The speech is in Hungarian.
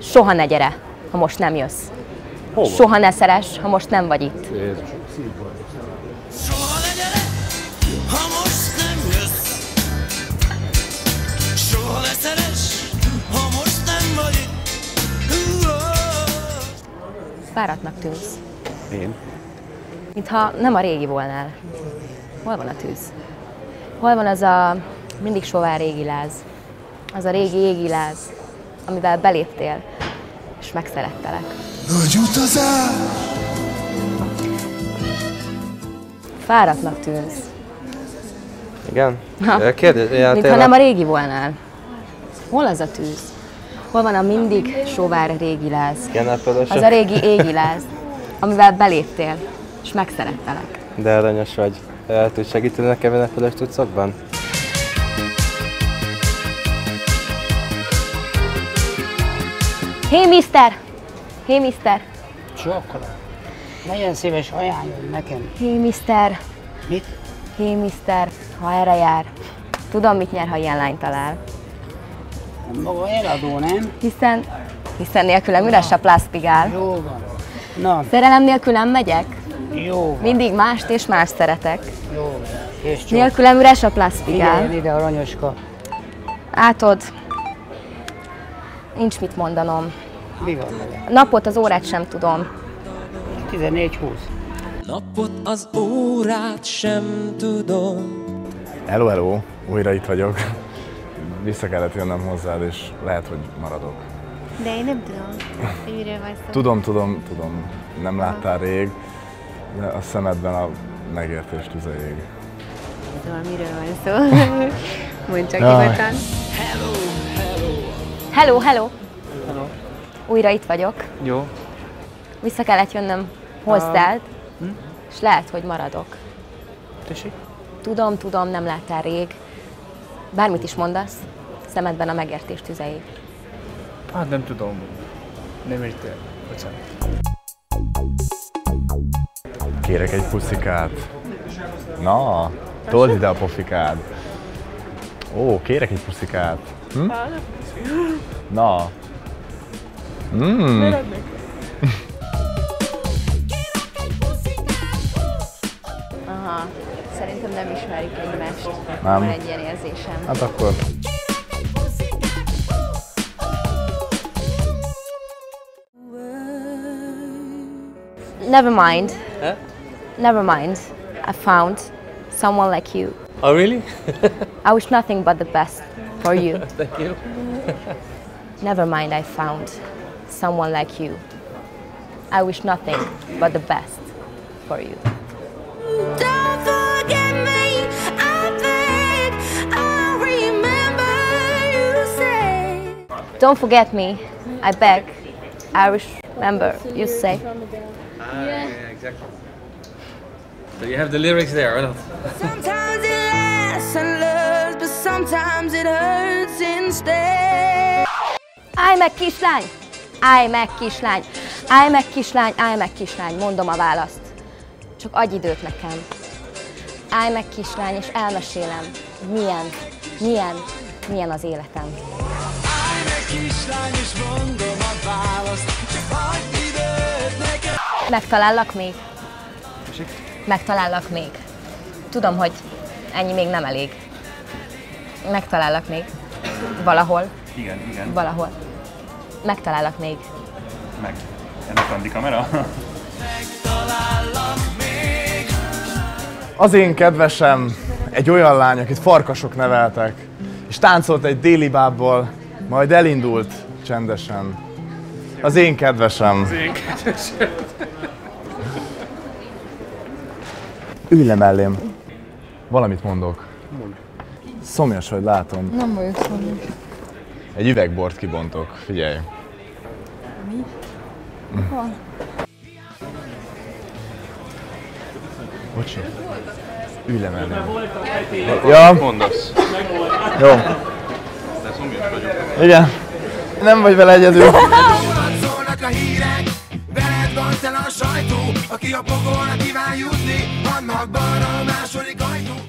Soha ne gyere, ha most nem jössz. Hova? Soha ne szeress, ha most nem vagy itt. Jézus. Soha ne gyere, ha most nem jössz. Soha ne szeress, ha most nem vagy itt. Fáradtnak tűnsz. Én? Mintha nem a régi volnál. Hol van a tűz? Hol van az a mindig sovár régi láz? Az a régi égi láz, amivel beléptél, és megszerettelek. Nagy utazás! Fáradtnak tűnsz. Igen? Mintha nem a régi volnál. Hol az a tűz? Hol van a mindig sovár régi láz? Az a régi égi láz, amivel beléptél, és megszerettelek. De aranyos vagy. El tudsz segíteni nekem ünnepelős tudszokban? Hé, mister! Hé, mister! Csókolom. Legyen szíves, ajánljon nekem. Hé, mister! Mit? Hé, mister, ha erre jár. Tudom, mit nyer, ha ilyen lány talál. Maga eladó, nem? Hiszen nélkülem üres a plasztigál. Jó van. Na. Szerelem nélkül nem megyek? Jó van. Mindig mást és más szeretek. Jó van. És nélkülem üres a plasztigál. Ide, ide, aranyoska. Átod. Nincs mit mondanom. Mi van vele? Napot, az órát sem tudom. 14-20. Napot, az órát sem tudom. Hello, hello. Újra itt vagyok. Vissza kellett jönnem hozzád, és lehet, hogy maradok. De én nem tudom, hogy miről van szó. Tudom. Nem láttál rég, de a szemedben a megértés tüze ég. Tudom, miről van szó. Mondd csak nyugodtan. Hello, hello! Hello! Újra itt vagyok. Jó. Vissza kellett jönnöm hozzád, és lehet, hogy maradok. Tessék? Tudom, nem láttál rég. Bármit is mondasz, szemedben a megértés tüzei. Hát nem tudom. Nem értem. Bocsánat. Kérek egy puszikát. Na, told ide a pofikád. Ó, kérek egy puszikát. Hm? Na. Aha. Szerintem nem ismerik egymást. Nem. Van egy ilyen érzésem. Hát akkor. Never mind. Huh? Never mind. I found someone like you. Oh really? I wish nothing but the best for you. Thank you. Never mind, I found someone like you. I wish nothing but the best for you. Don't forget me, I think I'll remember you say. Don't forget me, I beg, I remember you say. Yeah, exactly. So you have the lyrics there, or not? Sometimes it lasts and loves, but sometimes it hurts instead. Állj meg, kislány! Állj meg, kislány! Állj meg, kislány! Állj meg, kislány! Mondom a választ. Csak adj időt nekem. Állj meg, kislány, és elmesélem, milyen az életem. Állj meg, kislány, és mondom a választ. Csak adj időt nekem. Megtalállak még? Megtalállak még. Tudom, hogy ennyi még nem elég. Megtalállak még. Valahol. Igen. Valahol. Megtalállak még. Ennek van a kamera? Megtalállak még. Az én kedvesem egy olyan lány, akit farkasok neveltek, és táncolt egy déli bábból, majd elindult csendesen. Az én kedvesem. Ülj le mellém. Valamit mondok. Szomjas vagy, látom. Nem vagyok szomjas. Egy üvegbort kibontok, figyelj. Mi? Hol? Bocsi. Ülj le mellém. Ja. Mondasz. Jó. De szomjas vagyok. Igen. Nem vagy vele egyedül. Aki a pokol, aki vár jutni, annak balra a második ajtó.